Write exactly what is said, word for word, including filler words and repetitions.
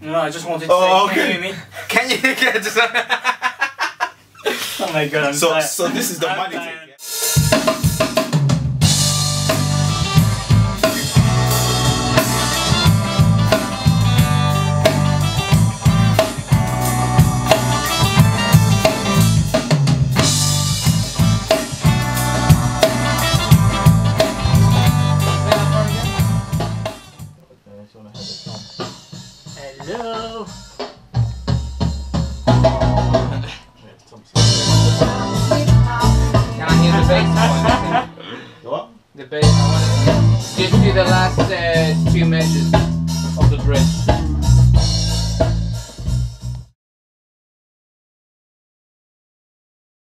No, I just wanted to oh, say, okay. Can you hear me? Can you just... Oh my god, I'm so, tired. So this is the money thing. Hello. Can I hear the bass? What? The bass. I want to just do the last uh, two measures of the bridge.